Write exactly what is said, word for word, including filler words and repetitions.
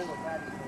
Huh?